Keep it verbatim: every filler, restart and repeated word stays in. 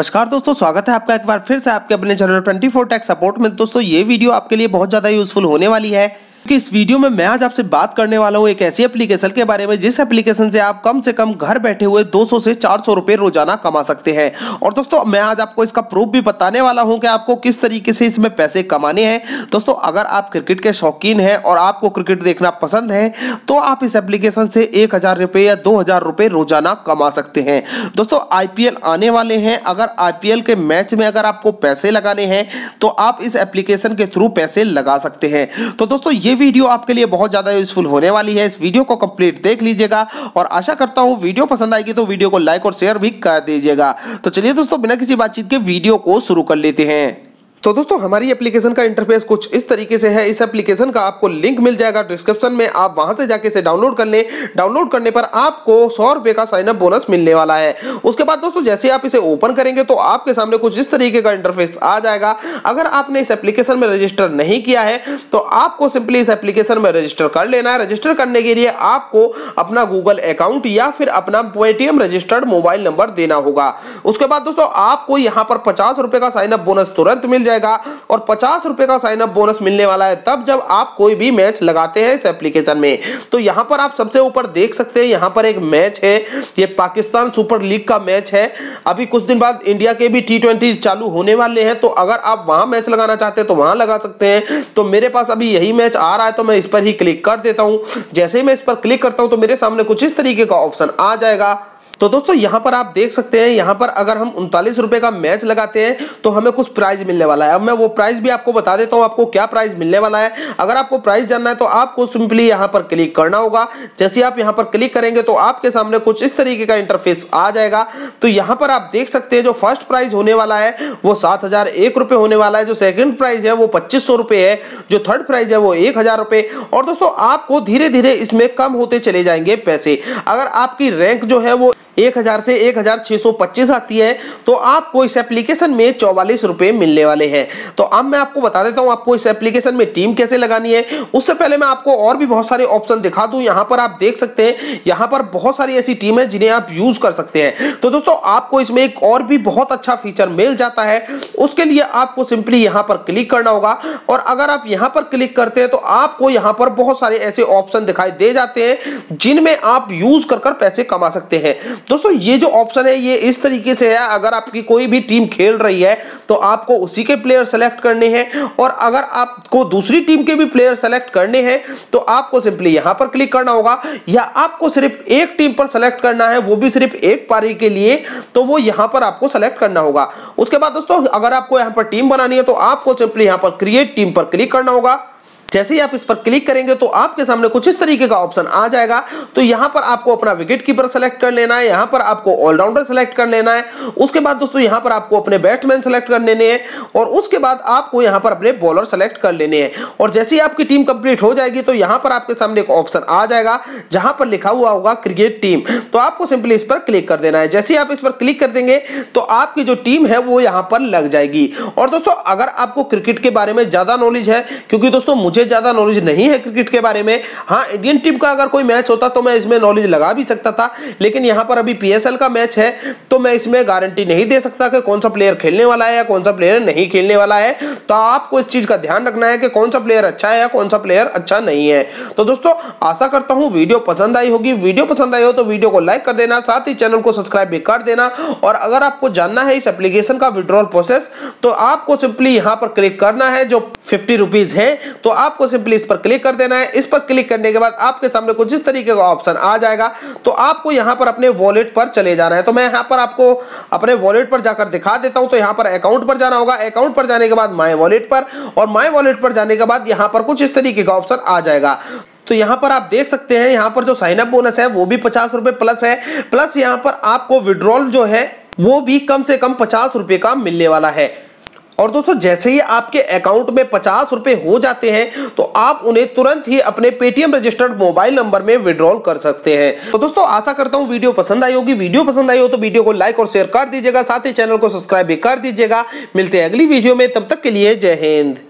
नमस्कार दोस्तों, स्वागत है आपका एक बार फिर से आपके अपने channel twenty four tech support में। दोस्तों ये वीडियो आपके लिए बहुत ज्यादा यूजफुल होने वाली है क्योंकि इस वीडियो में मैं आज आपसे बात करने वाला हूँ एक ऐसी एप्लीकेशन के बारे में जिस एप्लीकेशन से आप कम से कम घर बैठे हुए दो सौ से चार सौ रुपए रोजाना कमा सकते हैं। और दोस्तों मैं आज आपको इसका प्रूफ भी बताने वाला हूँ कि आपको किस तरीके से इसमें पैसे कमाने हैं। दोस्तों अगर आप क्रिकेट के शौकीन हैं और आपको क्रिकेट देखना पसंद है तो आप इस एप्लीकेशन से एक हजार रुपये या दो हजार रुपये रोजाना कमा सकते हैं। दोस्तों आई पी एल आने वाले हैं, अगर आई पी एल के मैच में अगर आपको पैसे लगाने हैं तो आप इस एप्लीकेशन के थ्रू पैसे लगा सकते हैं। तो दोस्तों ये वीडियो आपके लिए बहुत ज्यादा यूजफुल होने वाली है, इस वीडियो को कंप्लीट देख लीजिएगा और आशा करता हूं वीडियो पसंद आएगी तो वीडियो को लाइक और शेयर भी कर दीजिएगा। तो चलिए दोस्तों बिना किसी बातचीत के वीडियो को शुरू कर लेते हैं। तो दोस्तों हमारी एप्लीकेशन का इंटरफेस कुछ इस तरीके से है। इस एप्लीकेशन का आपको लिंक मिल जाएगा डिस्क्रिप्शन में, आप वहां से जाके इसे डाउनलोड कर लें। डाउनलोड करने पर आपको सौ रुपये का साइन अप बोनस मिलने वाला है। उसके बाद दोस्तों जैसे आप इसे ओपन करेंगे तो आपके सामने कुछ इस तरीके का इंटरफेस आ जाएगा। अगर आपने इस एप्लीकेशन में रजिस्टर नहीं किया है तो आपको सिंपली इस एप्लीकेशन में रजिस्टर कर लेना है। रजिस्टर करने के लिए आपको अपना गूगल अकाउंट या फिर अपना पेटीएम रजिस्टर्ड मोबाइल नंबर देना होगा। उसके बाद दोस्तों आपको यहाँ पर पचास रुपये का साइन अप बोनस तुरंत मिल और पचास रुपए का साइन अप बोनस मिलने वाला है तब जब आप कोई भी मैच लगाते हैं इस एप्लीकेशन में। तो यहां पर आप सबसे ऊपर देख सकते हैं, यहां पर एक मैच है, ये पाकिस्तान सुपर लीग का मैच है। अभी कुछ दिन बाद इंडिया के भी टी ट्वेंटी चालू होने वाले हैं, तो अगर आप वहां मैच लगाना चाहते हैं तो वहां लगा सकते हैं। तो मेरे पास अभी यही मैच आ रहा है तो मैं इस पर ही क्लिक कर देता हूं। जैसे ही मैं इस पर क्लिक करता हूं तो मेरे सामने कुछ इस तरीके का ऑप्शन आ जाएगा। तो दोस्तों यहाँ पर आप देख सकते हैं, यहाँ पर अगर हम उनतालीस रुपए का मैच लगाते हैं तो हमें कुछ प्राइज मिलने वाला है। अब मैं वो प्राइज भी आपको बता देता हूँ आपको क्या प्राइज मिलने वाला है। अगर आपको प्राइज जानना है तो आपको सिंपली यहाँ पर क्लिक करना होगा। जैसे आप यहाँ पर क्लिक करेंगे तो आपके सामने कुछ इस तरीके का इंटरफेस आ जाएगा। तो यहाँ पर आप देख सकते हैं जो फर्स्ट प्राइज होने वाला है वो सात हजार एक रुपये होने वाला है, जो सेकेंड प्राइज है वो पच्चीस सौ रुपये है, जो थर्ड प्राइज है वो एक हजार रुपये। और दोस्तों आपको धीरे धीरे इसमें कम होते चले जाएंगे पैसे। अगर आपकी रैंक जो है वो एक हजार से एक हजार छह सौ पच्चीस आती है तो आपको इस एप्लीकेशन में चौवालीस रुपए मिलने वाले हैं। तो अब मैं आपको बता देता हूं आपको इस एप्लीकेशन में टीम कैसे लगानी है। उससे पहले मैं आपको और भी बहुत सारे ऑप्शन दिखा दूं। यहां पर आप देख सकते हैं, यहां पर बहुत सारी ऐसी टीम है जिन्हें आप यूज कर सकते हैं। तो दोस्तों आपको इसमें एक और भी बहुत अच्छा फीचर मिल जाता है, उसके लिए आपको सिंपली यहां पर क्लिक करना होगा। और अगर आप यहां पर क्लिक करते हैं तो आपको यहां पर बहुत सारे ऐसे ऑप्शन दिखाई दे जाते हैं जिनमें आप यूज कर कर पैसे कमा सकते हैं। दोस्तों ये जो ऑप्शन है ये इस तरीके से है, अगर आपकी कोई भी टीम खेल रही है तो आपको उसी के प्लेयर सेलेक्ट करने हैं, और अगर आपको दूसरी टीम के भी प्लेयर सेलेक्ट करने हैं तो आपको सिंपली यहां पर क्लिक करना होगा। या आपको सिर्फ एक टीम पर सेलेक्ट करना है, वो भी सिर्फ एक पारी के लिए, तो वो यहां पर आपको सेलेक्ट करना होगा। उसके बाद दोस्तों अगर आपको यहां पर टीम बनानी है तो आपको सिंपली यहां पर क्रिएट टीम पर क्लिक करना होगा। जैसे ही आप इस पर क्लिक करेंगे तो आपके सामने कुछ इस तरीके का ऑप्शन आ जाएगा। तो यहाँ पर आपको अपना विकेट कीपर सेलेक्ट कर लेना है, यहाँ पर आपको ऑलराउंडर सेलेक्ट कर लेना है। उसके बाद दोस्तों यहाँ पर आपको अपने बैट्समैन सेलेक्ट कर लेने हैं, और उसके बाद आपको यहाँ पर अपने बॉलर सेलेक्ट कर लेने हैं। और जैसे ही आपकी टीम कंप्लीट हो जाएगी तो यहाँ पर आपके सामने एक ऑप्शन आ जाएगा जहाँ पर लिखा हुआ होगा क्रिएट टीम, तो आपको सिंपली इस पर क्लिक कर देना है। जैसे ही आप इस पर क्लिक कर देंगे तो आपकी जो टीम है वो यहाँ पर लग जाएगी। और दोस्तों अगर आपको क्रिकेट के बारे में ज़्यादा नॉलेज है, क्योंकि दोस्तों मुझे ज्यादा नॉलेज नहीं है क्रिकेट के बारे में। हाँ, इंडियन टीम का अगर कोई मैच होता तो मैं इसमें नॉलेज लगा भी सकता था, लेकिन यहां पर अभी पीएसएल का मैच है तो मैं इसमें गारंटी नहीं दे सकता कि कौन सा प्लेयर खेलने वाला है या कौन सा प्लेयर नहीं खेलने वाला है। तो आपको इस चीज का ध्यान रखना है कि कौन सा प्लेयर अच्छा है या कौन सा प्लेयर अच्छा नहीं है। तो दोस्तों आशा करता हूं वीडियो पसंद आई होगी। वीडियो पसंद आई हो तो वीडियो को लाइक कर देना, साथ ही चैनल को सब्सक्राइब भी कर देना। और अगर आपको जानना है इस एप्लीकेशन का विड्रॉल प्रोसेस तो आपको सिंपली यहां पर क्लिक करना है, जो फिफ्टी रुपीज है तो आप आपको सिंपली इस पर क्लिक कर देना है। इस पर क्लिक करने के बाद आपके सामने कुछ इस तरीके का ऑप्शन आ जाएगा। तो आपको यहां पर अपने वॉलेट पर चले जाना है। तो मैं यहां पर आपको अपने वॉलेट पर जाकर दिखा देता हूं। तो यहां पर अकाउंट पर जाना होगा, अकाउंट पर जाने के बाद माय वॉलेट पर, और माय वॉलेट पर जाने के बाद यहां पर कुछ इस तरीके का ऑप्शन आ जाएगा। तो यहाँ पर आप देख सकते हैं यहाँ पर जो साइन अप बोनस है वो भी पचास रुपए प्लस है, प्लस यहाँ पर आपको विड्रॉल जो है वो भी कम से कम पचास रुपए का मिलने वाला है। और दोस्तों जैसे ही आपके अकाउंट में पचास रुपए हो जाते हैं तो आप उन्हें तुरंत ही अपने पेटीएम रजिस्टर्ड मोबाइल नंबर में विड्रॉल कर सकते हैं। तो दोस्तों आशा करता हूं वीडियो पसंद आई होगी। वीडियो पसंद आई हो तो वीडियो को लाइक और शेयर कर दीजिएगा, साथ ही चैनल को सब्सक्राइब भी कर दीजिएगा। मिलते हैं अगली वीडियो में, तब तक के लिए जय हिंद।